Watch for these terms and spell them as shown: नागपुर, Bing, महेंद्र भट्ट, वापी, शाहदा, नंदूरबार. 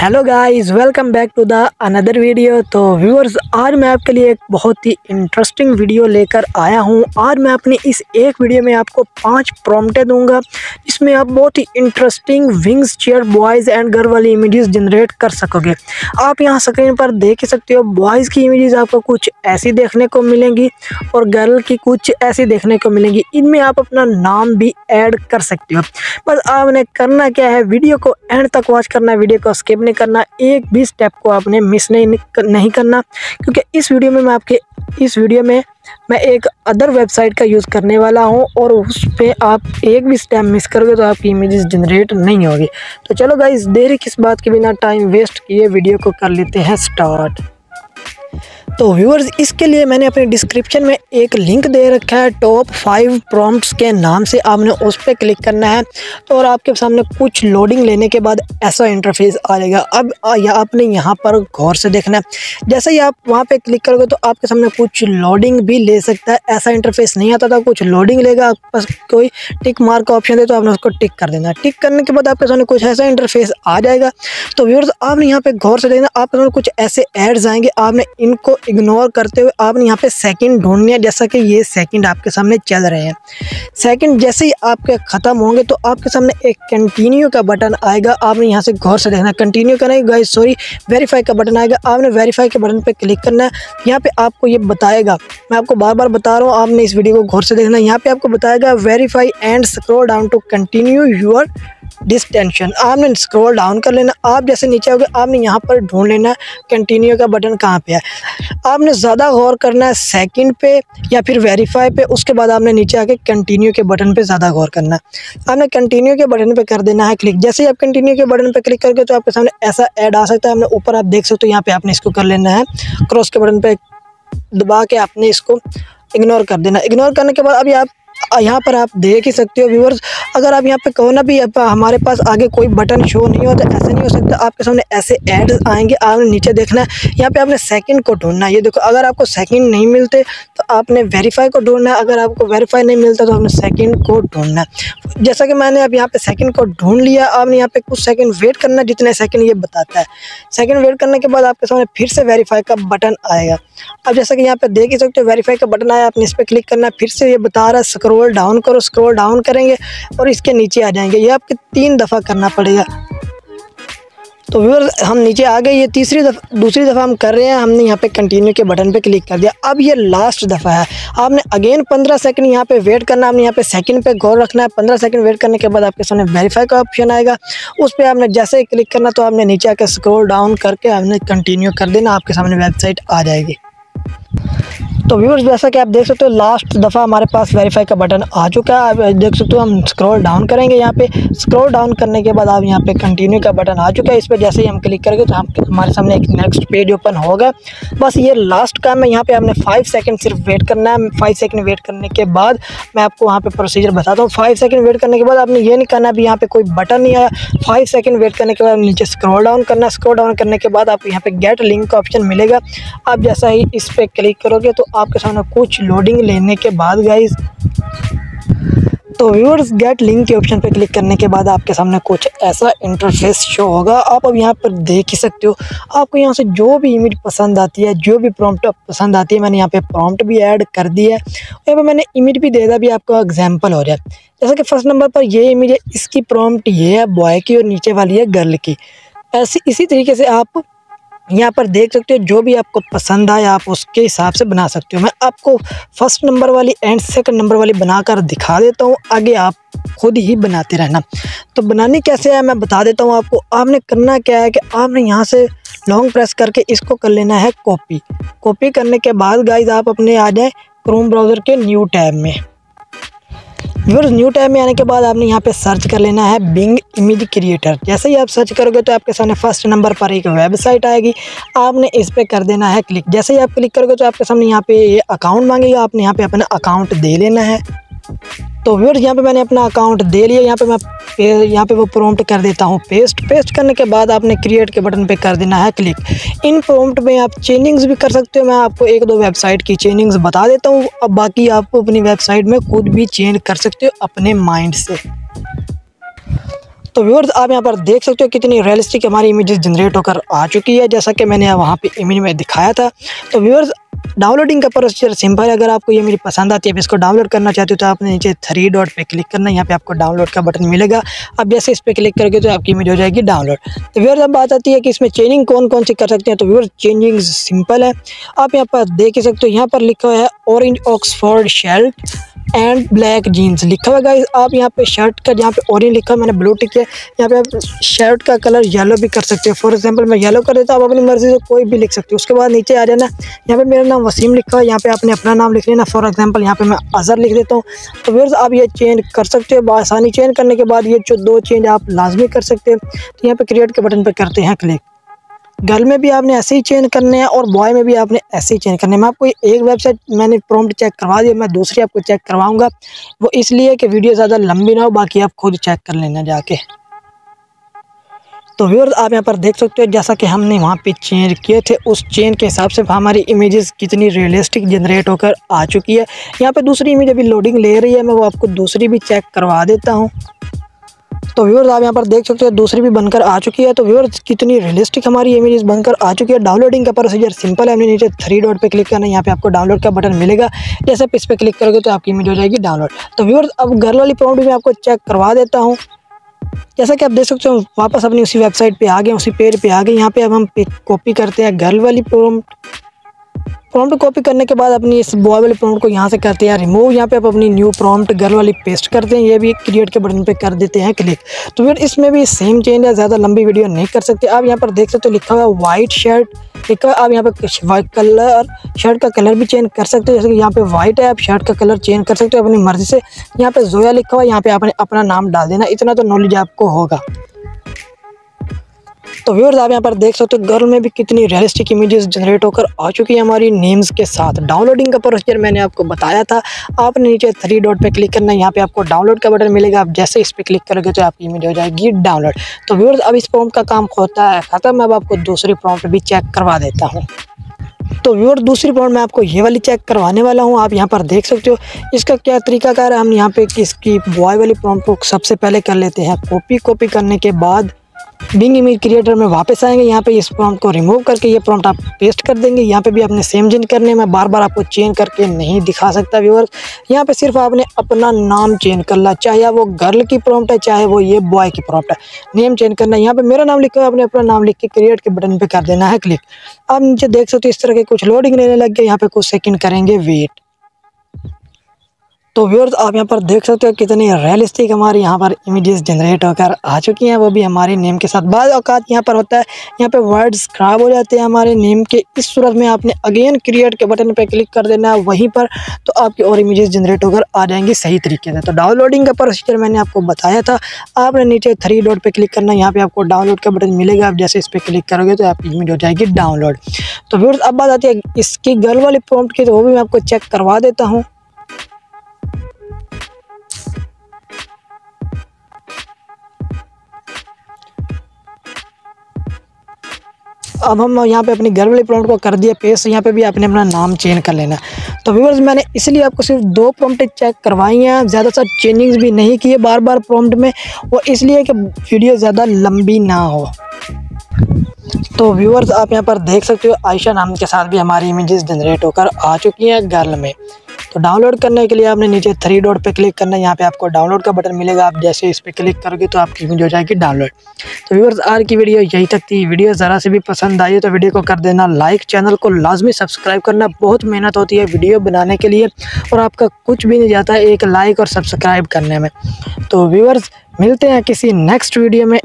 Hello guys, welcome back to the another video. तो viewers, आज मैं आपके लिए एक बहुत ही इंटरेस्टिंग वीडियो लेकर आया हूं। आज मैं अपनी इस एक वीडियो में आपको 5 प्रॉम्प्टें दूंगा, इसमें आप बहुत ही interesting wings chair boys and girl वाली इमेजेस जनरेट कर सकोगे। आप यहां स्क्रीन पर देख सकते हो, बॉयज़ की इमेजेस आपको कुछ ऐसी देखने को मिलेंगी और गर्ल की कुछ ऐसी देखने को मिलेंगी। इनमें आप अपना नाम भी ऐड कर सकते हो। बस आपने करना क्या है, वीडियो को एंड तक वॉच करना, वीडियो को स्किप करना, एक भी स्टेप को आपने मिस नहीं करना, क्योंकि इस वीडियो में मैं एक अदर वेबसाइट का यूज़ करने वाला हूं और उस पे आप एक भी स्टेप मिस करोगे तो आपकी इमेजेस जनरेट नहीं होगी। तो चलो गाइस, देरी किस बात के, बिना टाइम वेस्ट किए वीडियो को कर लेते हैं स्टार्ट। तो व्यूअर्स, इसके लिए मैंने अपने डिस्क्रिप्शन में एक लिंक दे रखा है टॉप 5 प्रॉम्प्ट्स के नाम से। आपने उस पर क्लिक करना है तो और आपके सामने कुछ लोडिंग लेने के बाद ऐसा इंटरफेस आ जाएगा। अब आपने यहाँ पर गौर से देखना है। जैसे ही आप वहाँ पे क्लिक करोगे तो आपके सामने कुछ लोडिंग भी ले सकता है। ऐसा इंटरफेस नहीं आता था, कुछ लोडिंग लेगा। आपके पास कोई टिक मार्क का ऑप्शन है तो आपने उसको टिक कर देना। टिक करने के बाद आपके सामने कुछ ऐसा इंटरफेस आ जाएगा। तो व्यूअर्स, आपने यहाँ पर गौर से देखना, आपके सामने कुछ ऐसे एड्स आएंगे। आपने इनको इग्नोर करते हुए आपने यहाँ पे सेकंड ढूंढने हैं, जैसा कि ये सेकंड आपके सामने चल रहे हैं। सेकंड जैसे ही आपके ख़त्म होंगे तो आपके सामने एक कंटिन्यू का बटन आएगा। आपने यहाँ से गौर से देखना, कंटिन्यू का नहीं गाइस, सॉरी, वेरीफाई का बटन आएगा। आपने वेरीफाई के बटन पे क्लिक करना है। यहाँ पे आपको ये बताएगा, मैं आपको बार बार बता रहा हूँ, आपने इस वीडियो को गौर से देखना। यहाँ पे आपको बताएगा verify and scroll down to continue your distension. आपने स्क्रॉल डाउन कर लेना। आप जैसे नीचे हो गए, आपने यहाँ पर ढूंढ लेना कंटिन्यू का बटन कहाँ पे है। आपने ज़्यादा गौर करना है सेकंड पे या फिर वेरीफाई पे। उसके बाद आपने नीचे आके कंटिन्यू के बटन पे ज़्यादा गौर करना है। आपने कंटिन्यू के बटन पे कर देना है क्लिक। जैसे ही आप कंटिन्यू के बटन पे क्लिक करके तो आपके सामने ऐसा ऐड आ सकता है। हमने ऊपर आप देख सकते हो, यहाँ पर आपने इसको कर लेना है क्रॉस के बटन पर दबा के, आपने इसको इग्नोर कर देना। इग्नोर करने के बाद अभी आप यहाँ पर आप देख ही सकते हो व्यूअर्स। अगर आप यहाँ पे कहो ना भी हमारे पास आगे कोई बटन शो नहीं होता, ऐसा नहीं हो सकता। आपके सामने ऐसे एड्स आएंगे। आपने नीचे देखना है, यहाँ पे आपने सेकंड को ढूंढना है। ये देखो, अगर आपको सेकंड नहीं मिलते तो आपने वेरीफाई को ढूंढना है। अगर आपको वेरीफाई नहीं मिलता तो आपने सेकंड को ढूंढना है। जैसा कि मैंने अब यहाँ पर सेकंड को ढूंढ लिया। आपने यहाँ पर कुछ सेकंड वेट करना, जितने सेकंड ये बताता है। सेकंड वेट करने के बाद आपके सामने फिर से वेरीफाई का बटन आएगा। अब जैसा कि यहाँ पर देख ही सकते हो, वेरीफाई का बटन आया, आपने इस पर क्लिक करना है। फिर से ये बता रहा है स्क्रॉल डाउन करो। स्क्रॉल डाउन करेंगे और इसके नीचे आ जाएंगे। ये आपके 3 दफ़ा करना पड़ेगा। तो व्यूअर्स, हम नीचे आ गए। ये दूसरी दफ़ा हम कर रहे हैं। हमने यहाँ पे कंटिन्यू के बटन पे क्लिक कर दिया। अब ये लास्ट दफ़ा है। आपने अगेन 15 सेकंड यहाँ पे वेट करना। आपने यहाँ पे सेकंड पे गौर रखना है। 15 सेकंड वेट करने के बाद आपके सामने वेरीफाई का ऑप्शन आएगा। उस पर आपने जैसे ही क्लिक करना तो आपने नीचे आकर स्क्रॉल डाउन करके आपने कंटिन्यू कर देना। आपके सामने वेबसाइट आ जाएगी। तो व्यूअर्स, जैसा कि आप देख सकते हो, लास्ट दफ़ा हमारे पास वेरीफाई का बटन आ चुका है। आप देख सकते हो, हम स्क्रॉल डाउन करेंगे। यहाँ पे स्क्रॉल डाउन करने के बाद आप यहाँ पे कंटिन्यू का बटन आ चुका है। इस पर जैसे ही हम क्लिक करेंगे तो हमारे सामने एक नेक्स्ट पेज ओपन होगा। बस ये लास्ट काम है। यहाँ पे आपने 5 सेकंड सिर्फ वेट करना है। 5 सेकंड वेट करने के बाद मैं आपको वहाँ पर प्रोसीजर बताता हूँ। 5 सेकंड वेट करने के बाद आपने ये नहीं करना अभी यहाँ पर कोई बटन नहीं आया। 5 सेकंड वेट करने के बाद नीचे स्क्रॉल डाउन करना है। स्क्रॉल डाउन करने के बाद आपको यहाँ पर गेट लिंक का ऑप्शन मिलेगा। आप जैसा ही इस पर क्लिक करोगे तो आपके सामने कुछ लोडिंग लेने के बाद गाइस, तो व्यूअर्स, गेट लिंक के ऑप्शन पर क्लिक करने के बाद आपके सामने कुछ ऐसा इंटरफेस शो होगा। आप अब यहाँ पर देख ही सकते हो। आपको यहाँ से जो भी इमेज पसंद आती है, जो भी प्रॉम्प्ट पसंद आती है, मैंने यहाँ पे प्रॉम्प्ट भी ऐड कर दिया है। यहाँ पर मैंने इमेज भी दे दिया, भी आपका एग्जाम्पल हो रहा है। जैसा कि फर्स्ट नंबर पर ये इमेज है, इसकी प्रॉम्प्ट ये है बॉय की और नीचे वाली है गर्ल की। ऐसे इसी तरीके से आप यहाँ पर देख सकते हो, जो भी आपको पसंद आए आप उसके हिसाब से बना सकते हो। मैं आपको फर्स्ट नंबर वाली एंड सेकंड नंबर वाली बनाकर दिखा देता हूँ, आगे आप खुद ही बनाते रहना। तो बनाने कैसे है मैं बता देता हूँ आपको। आपने करना क्या है कि आपने यहाँ से लॉन्ग प्रेस करके इसको कर लेना है कॉपी। कॉपी करने के बाद गाइज आप अपने आ जाए क्रोम ब्राउज़र के न्यू टैब में। व्यूअर्स, न्यू टैब में आने के बाद आपने यहाँ पे सर्च कर लेना है बिंग इमेज क्रिएटर। जैसे ही आप सर्च करोगे तो आपके सामने फर्स्ट नंबर पर एक वेबसाइट आएगी। आपने इस पर कर देना है क्लिक। जैसे ही आप क्लिक करोगे तो आपके सामने यहाँ पे ये अकाउंट मांगेगा। आपने यहाँ पे अपना अकाउंट दे लेना है। तो व्यूअर्स, यहाँ पे मैंने अपना अकाउंट दे लिया। यहाँ पे वो प्रॉम्प्ट कर देता हूँ पेस्ट। पेस्ट करने के बाद आपने क्रिएट के बटन पे कर देना है क्लिक। इन प्रॉम्प्ट में आप चेंजिंग्स भी कर सकते हो। मैं आपको 1-2 वेबसाइट की चेंजिंग्स बता देता हूँ। अब बाकी आप अपनी वेबसाइट में खुद भी चेंज कर सकते हो अपने माइंड से। तो व्यूअर्स आप यहाँ पर देख सकते हो कितनी रियलिस्टिक हमारी इमेजेस जनरेट होकर आ चुकी है, जैसा कि मैंने वहाँ पे इमेज में दिखाया था। तो व्यूअर्स डाउनलोडिंग का प्रोसीजर सिंपल है। अगर आपको ये मेरी पसंद आती है, आप इसको डाउनलोड करना चाहते हो तो आपने नीचे 3 डॉट पे क्लिक करना है, यहाँ पे आपको डाउनलोड का बटन मिलेगा। अब जैसे इस पर क्लिक करोगे तो आपकी इमेज हो जाएगी डाउनलोड। तो व्यूअर्स अब बात आती है कि इसमें चेंजिंग कौन कौन सी कर सकते हैं। तो व्यूअर्स चेंजिंग सिंपल है, आप यहाँ पर देख ही सकते हो, यहाँ पर लिखा हुआ है orange Oxford shirt and black jeans लिखा हुआ गाइस। आप यहाँ पे शर्ट का यहाँ पे ऑरेंज लिखा है, मैंने ब्लू टिक किया। यहाँ पे आप शर्ट का कलर येलो भी कर सकते हो। फॉर एग्जांपल मैं येलो कर देता हूँ, आप अपनी मर्जी से कोई भी लिख सकते हो। उसके बाद नीचे आ जाना, यहाँ पे मेरा नाम वसीम लिखा हुआ है, यहाँ पे आपने अपना नाम लिख लेना। फॉर एग्जाम्पल यहाँ पे मैं अजहर लिख देता हूँ। तो व्यूअर्स आप ये चेंज कर सकते हो आसानी। चेंज करने के बाद ये जो 2 चेंज आप लाजमी कर सकते हो। तो यहाँ पर क्रिएट के बटन पर करते हैं क्लिक। गर्ल में भी आपने ऐसे ही चेंज करने हैं और बॉय में भी आपने ऐसे ही चेंज करने हैं। मैं आपको एक वेबसाइट मैंने प्रॉम्प्ट चेक करवा दिया, मैं दूसरी आपको चेक करवाऊंगा, वो इसलिए कि वीडियो ज़्यादा लंबी ना हो, बाकी आप खुद चेक कर लेना जाके। तो व्यूअर्स आप यहाँ पर देख सकते हो जैसा कि हमने वहाँ पे चेंज किए थे, उस चेंज के हिसाब से हमारी इमेजेस कितनी रियलिस्टिक जनरेट होकर आ चुकी है। यहाँ पर दूसरी इमेज अभी लोडिंग ले रही है, मैं वो आपको दूसरी भी चेक करवा देता हूँ। तो व्यूअर्स आप यहाँ पर देख सकते हो दूसरी भी बनकर आ चुकी है। तो व्यूअर्स कितनी रियलिस्टिक हमारी इमेजेस बनकर आ चुकी है। डाउनलोडिंग का प्रोसीजर सिंपल है, हमने नीचे 3 डॉट पे क्लिक करना है, यहाँ पे आपको डाउनलोड का बटन मिलेगा। जैसे आप इस पर क्लिक करोगे तो आपकी इमेज हो जाएगी डाउनलोड। तो व्यूअर्स अब गर्ल वाली प्रॉम्प्ट में आपको चेक करवा देता हूँ। जैसा कि आप देख सकते हो वापस अपनी उसी वेबसाइट पर आ गए, उसी पेज पर आ गए। यहाँ पर अब हम कॉपी करते हैं गर्ल वाली प्रॉम्प्ट। प्रॉम्प्ट कॉपी करने के बाद अपनी इस बॉय वाली प्रॉम्प्ट को यहाँ से करते हैं रिमूव। यहाँ पे आप अपनी न्यू प्रॉम्प्ट गर्ल वाली पेस्ट करते हैं, ये भी क्रिएट के बटन पे कर देते हैं क्लिक। तो फिर इसमें भी सेम चेंज है, ज़्यादा लंबी वीडियो नहीं कर सकते। आप यहाँ पर देख सकते हो लिखा हुआ है वाइट शर्ट लिखा हुआ। आप यहाँ पर वाइट कलर शर्ट का कलर भी चेंज कर सकते हो, जैसे कि यहाँ पे वाइट है, आप शर्ट का कलर चेंज कर सकते हो अपनी मर्जी से। यहाँ पर जोया लिखा हुआ है, यहाँ पर आपने अपना नाम डाल देना, इतना तो नॉलेज आपको होगा। तो व्यूअर्स आप यहाँ पर देख सकते हो गर्ल में भी कितनी रियलिस्टिक इमेजेस जनरेट होकर आ चुकी है हमारी नेम्स के साथ। डाउनलोडिंग का प्रोसीजर मैंने आपको बताया था, आपने नीचे 3 डॉट पे क्लिक करना है, यहाँ पे आपको डाउनलोड का बटन मिलेगा। आप जैसे इस पर क्लिक करोगे तो आपकी इमेज हो जाएगी डाउनलोड। तो व्यूअर्स अब इस प्रॉम्प्ट का काम होता है खत्म। अब आपको दूसरी प्रॉम्प्ट भी चेक करवा देता हूँ। तो व्यूअर्स दूसरी प्रॉम्प्ट में आपको ये वाली चेक करवाने वाला हूँ। आप यहाँ पर देख सकते हो इसका क्या तरीकाकार है। हम यहाँ पे इसकी बॉय वाली प्रॉम्प्ट को सबसे पहले कर लेते हैं कॉपी। कॉपी करने के बाद बिंग इमेज क्रिएटर में वापस आएंगे, यहाँ पे इस प्रॉम्प्ट को रिमूव करके ये प्रॉम्प्ट आप पेस्ट कर देंगे। यहाँ पे भी आपने सेम चेंज करने, मैं बार बार आपको चेंज करके नहीं दिखा सकता व्यूअर्स। यहाँ पे सिर्फ आपने अपना नाम चेंज करना, चाहे वो गर्ल की प्रॉम्प्ट है चाहे वो ये बॉय की प्रॉम्प्ट है, नेम चेंज करना। यहाँ पे मेरा नाम लिखा है, आपने अपना नाम लिख के क्रिएट के बटन पर कर देना है क्लिक। आप नीचे देख सकते हो इस तरह के कुछ लोडिंग लेने लग गए, यहाँ पे कुछ सेकेंड करेंगे वेट। तो व्यूअर्स आप यहाँ पर देख सकते हो कितनी रियलिस्टिक हमारी यहाँ पर इमेजेस जनरेट होकर आ चुकी हैं, वो भी हमारे नेम के साथ। बाद औकात यहाँ पर होता है यहाँ पे वर्ड्स ख़राब हो जाते हैं हमारे नेम के, इस सूरत में आपने अगेन क्रिएट के बटन पे क्लिक कर देना है वहीं पर, तो आपकी और इमेजेस जनरेट होकर आ जाएंगी सही तरीके से। तो डाउनलोडिंग का प्रोसीजर मैंने आपको बताया था, आपने नीचे 3 डॉट पर क्लिक करना है, यहाँ पर आपको डाउनलोड का बटन मिलेगा। आप जैसे इस पर क्लिक करोगे तो आपकी इमेज हो जाएगी डाउनलोड। तो व्यूअर्स अब बात आती है इसकी गर्ल वाली प्रॉम्प्ट की, तो वो भी मैं आपको चेक करवा देता हूँ। अब हम यहाँ पे अपनी गर्ल वाली प्रॉम्प्ट को कर दिया पेस्ट, यहाँ पे भी आपने अपना नाम चेंज कर लेना। तो व्यूअर्स मैंने इसलिए आपको सिर्फ 2 प्रॉम्प्ट चेक करवाई हैं, ज़्यादा सा चेंजिंग्स भी नहीं किए बार बार प्रॉम्प्ट में, वो इसलिए कि वीडियो ज़्यादा लंबी ना हो। तो व्यूअर्स आप यहाँ पर देख सकते हो आयशा नाम के साथ भी हमारी इमेजेस जनरेट होकर आ चुकी हैं गर्ल में। तो डाउनलोड करने के लिए आपने नीचे 3 डॉट पे क्लिक करना है, यहाँ पे आपको डाउनलोड का बटन मिलेगा। आप जैसे इस पे क्लिक करोगे तो आपकी इमेज हो जाएगी डाउनलोड। तो व्यूअर्स आज की वीडियो यही तक थी। वीडियो ज़रा से भी पसंद आई तो वीडियो को कर देना लाइक, चैनल को लाजमी सब्सक्राइब करना। बहुत मेहनत होती है वीडियो बनाने के लिए और आपका कुछ भी नहीं जाता है एक लाइक और सब्सक्राइब करने में। तो व्यूअर्स मिलते हैं किसी नेक्स्ट वीडियो में।